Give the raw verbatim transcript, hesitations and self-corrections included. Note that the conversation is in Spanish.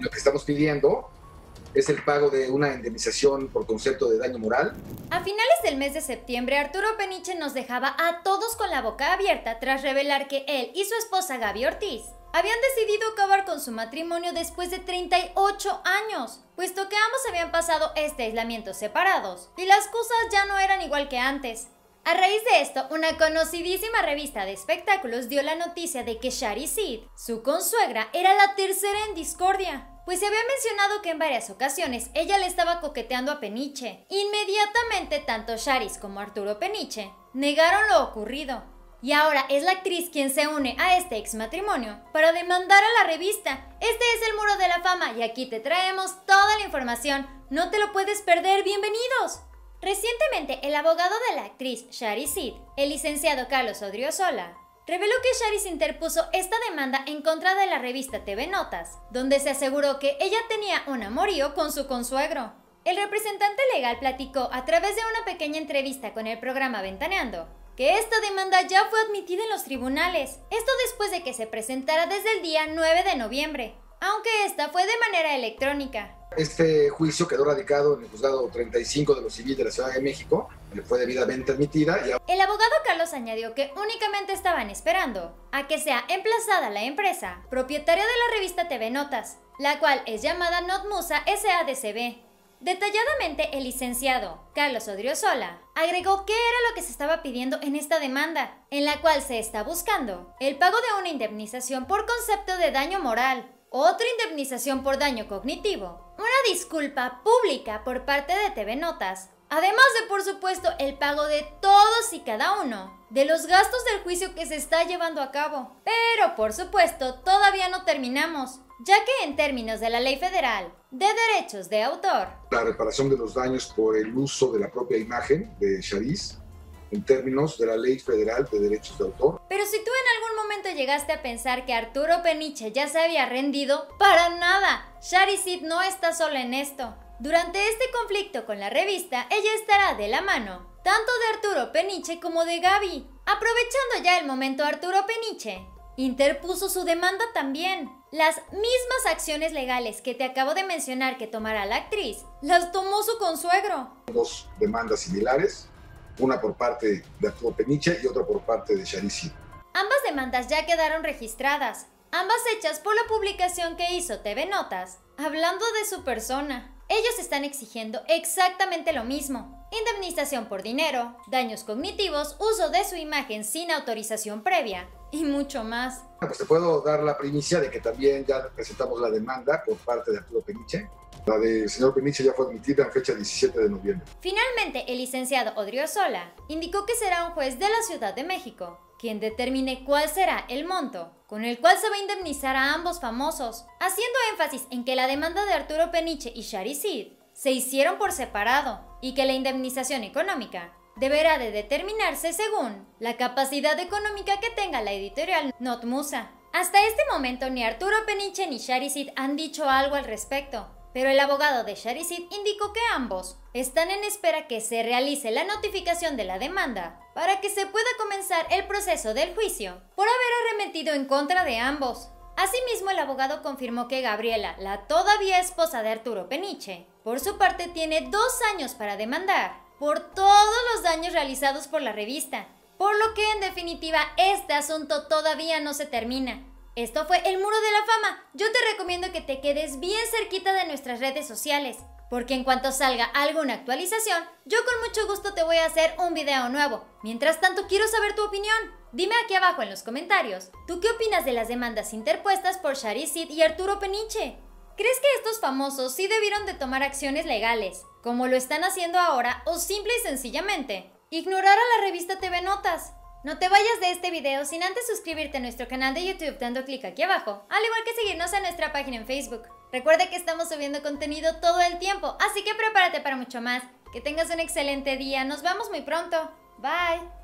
Lo que estamos pidiendo es el pago de una indemnización por concepto de daño moral. A finales del mes de septiembre, Arturo Peniche nos dejaba a todos con la boca abierta tras revelar que él y su esposa Gaby Ortiz habían decidido acabar con su matrimonio después de treinta y ocho años, puesto que ambos habían pasado este aislamiento separados y las cosas ya no eran igual que antes. A raíz de esto, una conocidísima revista de espectáculos dio la noticia de que Sharis Cid, su consuegra, era la tercera en discordia, pues se había mencionado que en varias ocasiones ella le estaba coqueteando a Peniche. Inmediatamente, tanto Sharis como Arturo Peniche negaron lo ocurrido. Y ahora es la actriz quien se une a este exmatrimonio para demandar a la revista. Este es El Muro de la Fama y aquí te traemos toda la información. No te lo puedes perder, bienvenidos. Recientemente, el abogado de la actriz Sharis Cid, el licenciado Carlos Odriozola, reveló que Sharis interpuso esta demanda en contra de la revista T V Notas, donde se aseguró que ella tenía un amorío con su consuegro. El representante legal platicó a través de una pequeña entrevista con el programa Ventaneando que esta demanda ya fue admitida en los tribunales, esto después de que se presentara desde el día nueve de noviembre, aunque esta fue de manera electrónica. Este juicio quedó radicado en el juzgado treinta y cinco de lo civil de la Ciudad de México, donde fue debidamente admitida. Y... El abogado Carlos añadió que únicamente estaban esperando a que sea emplazada la empresa propietaria de la revista T V Notas, la cual es llamada Notmusa S A D C B Detalladamente, el licenciado Carlos Odriozola agregó qué era lo que se estaba pidiendo en esta demanda, en la cual se está buscando el pago de una indemnización por concepto de daño moral, otra indemnización por daño cognitivo, una disculpa pública por parte de T V Notas, además de, por supuesto, el pago de todos y cada uno de los gastos del juicio que se está llevando a cabo. Pero, por supuesto, todavía no terminamos, ya que en términos de la Ley Federal de Derechos de Autor, la reparación de los daños por el uso de la propia imagen de Sharis, en términos de la Ley Federal de Derechos de Autor. Pero si tú en algún momento llegaste a pensar que Arturo Peniche ya se había rendido, ¡para nada! Sharis Cid no está sola en esto. Durante este conflicto con la revista, ella estará de la mano, tanto de Arturo Peniche como de Gaby. Aprovechando ya el momento, Arturo Peniche interpuso su demanda también. Las mismas acciones legales que te acabo de mencionar que tomará la actriz, las tomó su consuegro. Dos demandas similares, una por parte de Arturo Peniche y otra por parte de Sharis Cid. Ambas demandas ya quedaron registradas, ambas hechas por la publicación que hizo T V Notas, hablando de su persona. Ellos están exigiendo exactamente lo mismo: indemnización por dinero, daños cognitivos, uso de su imagen sin autorización previa y mucho más. Pues te puedo dar la primicia de que también ya presentamos la demanda por parte de Arturo Peniche. La del señor Peniche ya fue admitida en fecha diecisiete de noviembre. Finalmente, el licenciado Odriozola indicó que será un juez de la Ciudad de México quien determine cuál será el monto con el cual se va a indemnizar a ambos famosos, haciendo énfasis en que la demanda de Arturo Peniche y Sharis Cid se hicieron por separado y que la indemnización económica deberá de determinarse según la capacidad económica que tenga la editorial Notmusa. Hasta este momento, ni Arturo Peniche ni Sharis Cid han dicho algo al respecto, pero el abogado de Sharis Cid indicó que ambos están en espera que se realice la notificación de la demanda para que se pueda comenzar el proceso del juicio por haber arremetido en contra de ambos. Asimismo, el abogado confirmó que Gabriela, la todavía esposa de Arturo Peniche, por su parte tiene dos años para demandar por todos los daños realizados por la revista, por lo que en definitiva este asunto todavía no se termina. Esto fue El Muro de la Fama. Yo te recomiendo que te quedes bien cerquita de nuestras redes sociales, porque en cuanto salga alguna actualización, yo con mucho gusto te voy a hacer un video nuevo. Mientras tanto, quiero saber tu opinión. Dime aquí abajo en los comentarios, ¿tú qué opinas de las demandas interpuestas por Sharis Cid y Arturo Peniche? ¿Crees que estos famosos sí debieron de tomar acciones legales, como lo están haciendo ahora, o simple y sencillamente ignorar a la revista T V Notas? No te vayas de este video sin antes suscribirte a nuestro canal de YouTube dando clic aquí abajo, al igual que seguirnos en nuestra página en Facebook. Recuerda que estamos subiendo contenido todo el tiempo, así que prepárate para mucho más. Que tengas un excelente día, nos vemos muy pronto. Bye.